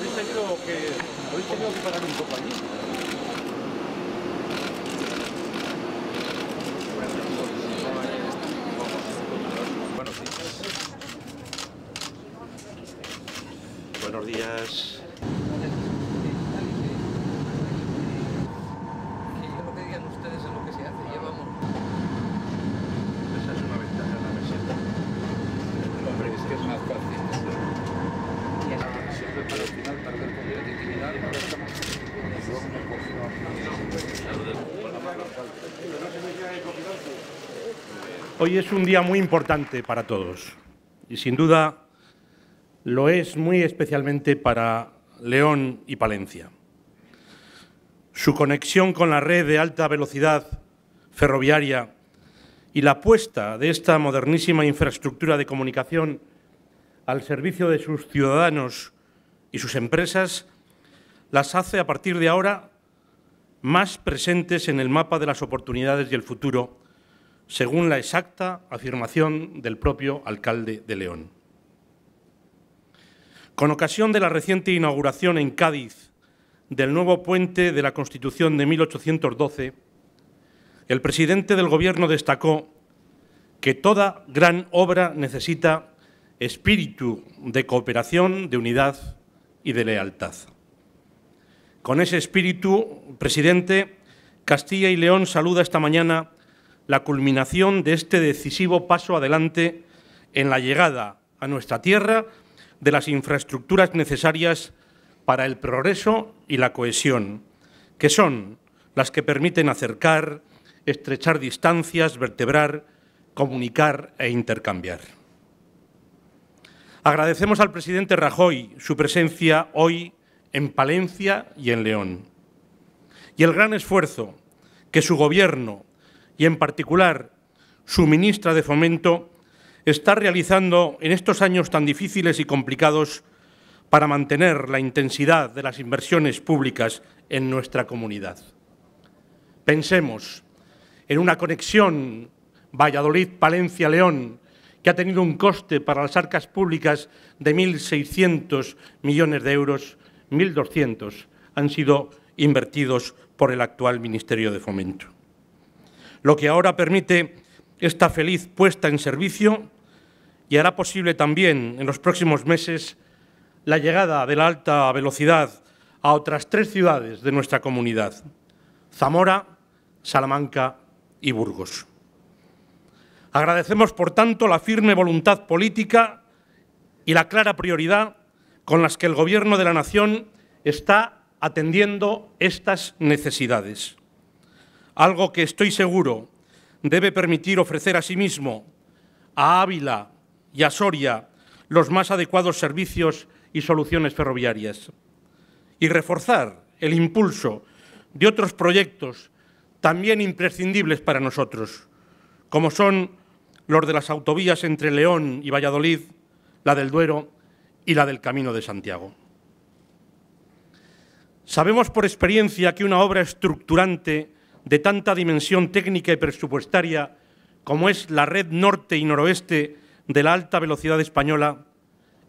Habéis tenido que parar un poco allí. Bueno, sí. Buenos días. Hoy es un día muy importante para todos y sin duda lo es muy especialmente para León y Palencia. Su conexión con la red de alta velocidad ferroviaria y la puesta de esta modernísima infraestructura de comunicación al servicio de sus ciudadanos y sus empresas las hace a partir de ahora más presentes en el mapa de las oportunidades y el futuro, según la exacta afirmación del propio alcalde de León. Con ocasión de la reciente inauguración en Cádiz del nuevo puente de la Constitución de 1812, el presidente del Gobierno destacó que toda gran obra necesita espíritu de cooperación, de unidad y de lealtad. Con ese espíritu, presidente, Castilla y León saluda esta mañana la culminación de este decisivo paso adelante en la llegada a nuestra tierra de las infraestructuras necesarias para el progreso y la cohesión, que son las que permiten acercar, estrechar distancias, vertebrar, comunicar e intercambiar. Agradecemos al presidente Rajoy su presencia hoy en Palencia y en León, y el gran esfuerzo que su Gobierno, y en particular su ministra de Fomento, está realizando en estos años tan difíciles y complicados para mantener la intensidad de las inversiones públicas en nuestra comunidad. Pensemos en una conexión Valladolid-Palencia-León que ha tenido un coste para las arcas públicas de 1.600 millones de euros, 1.200 han sido invertidos por el actual Ministerio de Fomento. Lo que ahora permite esta feliz puesta en servicio y hará posible también en los próximos meses la llegada de la alta velocidad a otras tres ciudades de nuestra comunidad, Zamora, Salamanca y Burgos. Agradecemos, por tanto, la firme voluntad política y la clara prioridad con las que el Gobierno de la Nación está atendiendo estas necesidades. Algo que estoy seguro debe permitir ofrecer a sí mismo, a Ávila y a Soria, los más adecuados servicios y soluciones ferroviarias y reforzar el impulso de otros proyectos también imprescindibles para nosotros, como son los de las autovías entre León y Valladolid, la del Duero y la del Camino de Santiago. Sabemos por experiencia que una obra estructurante de tanta dimensión técnica y presupuestaria como es la red norte y noroeste de la alta velocidad española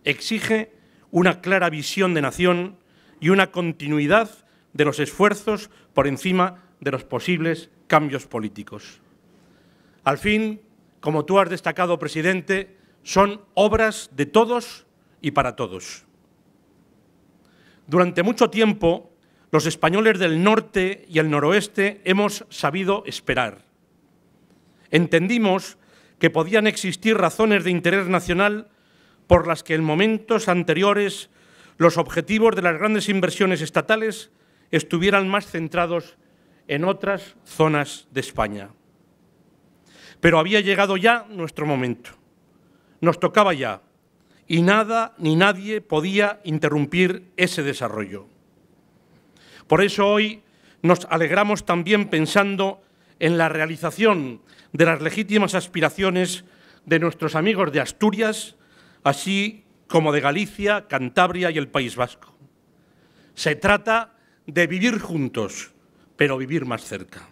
exige una clara visión de nación y una continuidad de los esfuerzos por encima de los posibles cambios políticos. Al fin, como tú has destacado, presidente, son obras de todos y para todos. Durante mucho tiempo, los españoles del norte y el noroeste hemos sabido esperar. Entendimos que podían existir razones de interés nacional por las que en momentos anteriores los objetivos de las grandes inversiones estatales estuvieran más centrados en otras zonas de España. Pero había llegado ya nuestro momento. Nos tocaba ya. Y nada ni nadie podía interrumpir ese desarrollo. Por eso hoy nos alegramos también pensando en la realización de las legítimas aspiraciones de nuestros amigos de Asturias, así como de Galicia, Cantabria y el País Vasco. Se trata de vivir juntos, pero vivir más cerca.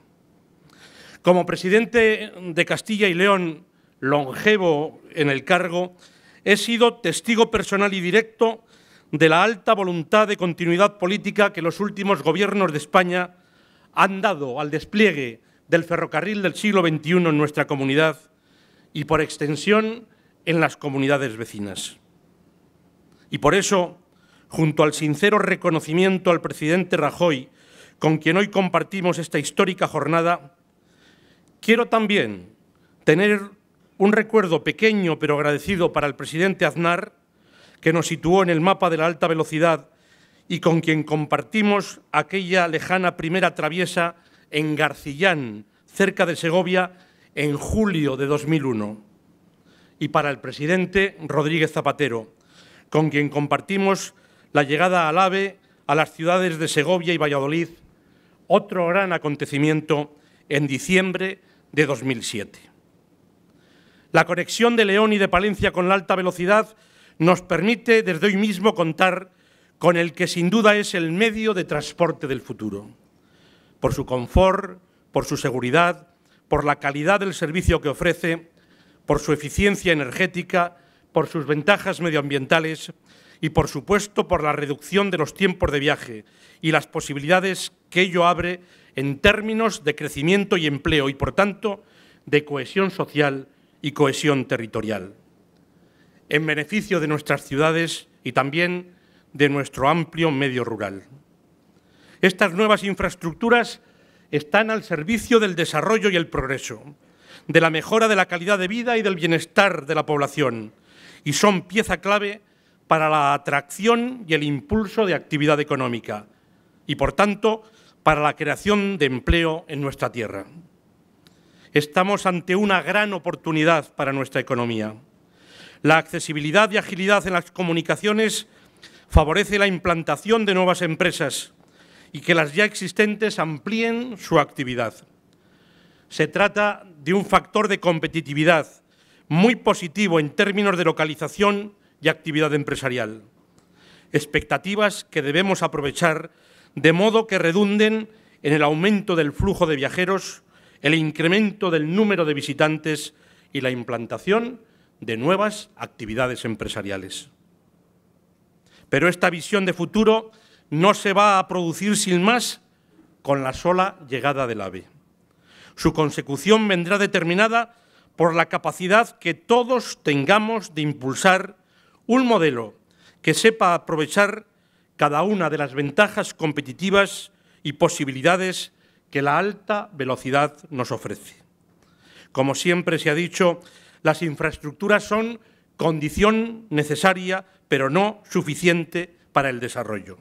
Como presidente de Castilla y León, longevo en el cargo, he sido testigo personal y directo de la alta voluntad de continuidad política que los últimos gobiernos de España han dado al despliegue del ferrocarril del siglo XXI en nuestra comunidad y, por extensión, en las comunidades vecinas. Y por eso, junto al sincero reconocimiento al presidente Rajoy, con quien hoy compartimos esta histórica jornada, quiero también tener un recuerdo pequeño pero agradecido para el presidente Aznar, que nos situó en el mapa de la alta velocidad y con quien compartimos aquella lejana primera traviesa en Garcillán, cerca de Segovia, en julio de 2001. Y para el presidente Rodríguez Zapatero, con quien compartimos la llegada al AVE a las ciudades de Segovia y Valladolid, otro gran acontecimiento en diciembre de 2007. La conexión de León y de Palencia con la alta velocidad nos permite desde hoy mismo contar con el que sin duda es el medio de transporte del futuro, por su confort, por su seguridad, por la calidad del servicio que ofrece, por su eficiencia energética, por sus ventajas medioambientales y, por supuesto, por la reducción de los tiempos de viaje y las posibilidades que ello abre en términos de crecimiento y empleo y, por tanto, de cohesión social y cohesión territorial, en beneficio de nuestras ciudades y también de nuestro amplio medio rural. Estas nuevas infraestructuras están al servicio del desarrollo y el progreso, de la mejora de la calidad de vida y del bienestar de la población, y son pieza clave para la atracción y el impulso de actividad económica y, por tanto, para la creación de empleo en nuestra tierra. Estamos ante una gran oportunidad para nuestra economía. La accesibilidad y agilidad en las comunicaciones favorece la implantación de nuevas empresas y que las ya existentes amplíen su actividad. Se trata de un factor de competitividad muy positivo en términos de localización y actividad empresarial. Expectativas que debemos aprovechar de modo que redunden en el aumento del flujo de viajeros, el incremento del número de visitantes y la implantación de nuevas actividades empresariales. Pero esta visión de futuro no se va a producir sin más con la sola llegada del AVE. Su consecución vendrá determinada por la capacidad que todos tengamos de impulsar un modelo que sepa aprovechar cada una de las ventajas competitivas y posibilidades que la alta velocidad nos ofrece. Como siempre se ha dicho, las infraestructuras son condición necesaria, pero no suficiente para el desarrollo.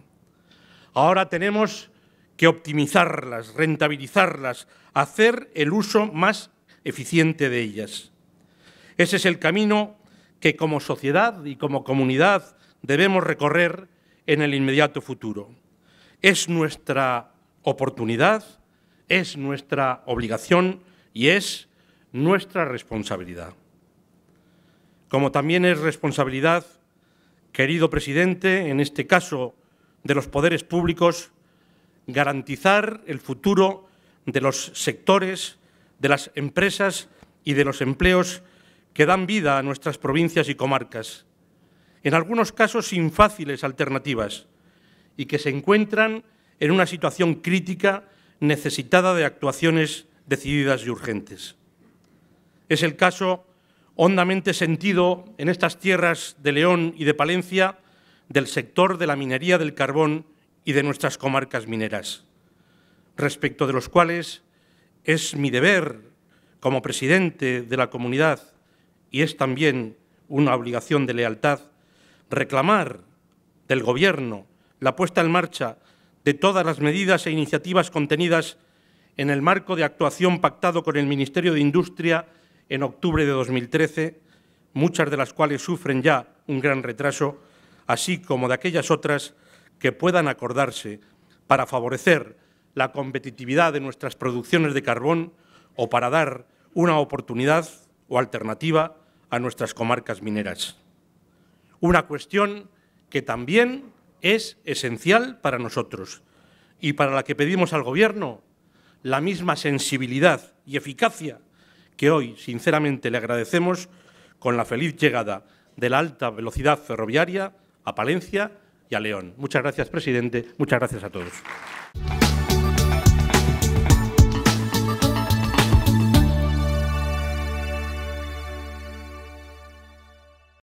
Ahora tenemos que optimizarlas, rentabilizarlas, hacer el uso más eficiente de ellas. Ese es el camino que como sociedad y como comunidad debemos recorrer en el inmediato futuro. Es nuestra oportunidad, es nuestra obligación y es nuestra responsabilidad. Como también es responsabilidad, querido presidente, en este caso de los poderes públicos, garantizar el futuro de los sectores, de las empresas y de los empleos que dan vida a nuestras provincias y comarcas, en algunos casos sin fáciles alternativas, y que se encuentran en una situación crítica necesitada de actuaciones decididas y urgentes. Es el caso hondamente sentido en estas tierras de León y de Palencia del sector de la minería del carbón y de nuestras comarcas mineras, respecto de los cuales es mi deber como presidente de la comunidad y es también una obligación de lealtad reclamar del Gobierno la puesta en marcha de todas las medidas e iniciativas contenidas en el marco de actuación pactado con el Ministerio de Industria en octubre de 2013, muchas de las cuales sufren ya un gran retraso, así como de aquellas otras que puedan acordarse para favorecer la competitividad de nuestras producciones de carbón o para dar una oportunidad o alternativa a nuestras comarcas mineras. Una cuestión que también es esencial para nosotros y para la que pedimos al Gobierno la misma sensibilidad y eficacia que hoy, sinceramente, le agradecemos con la feliz llegada de la alta velocidad ferroviaria a Palencia y a León. Muchas gracias, presidente. Muchas gracias a todos.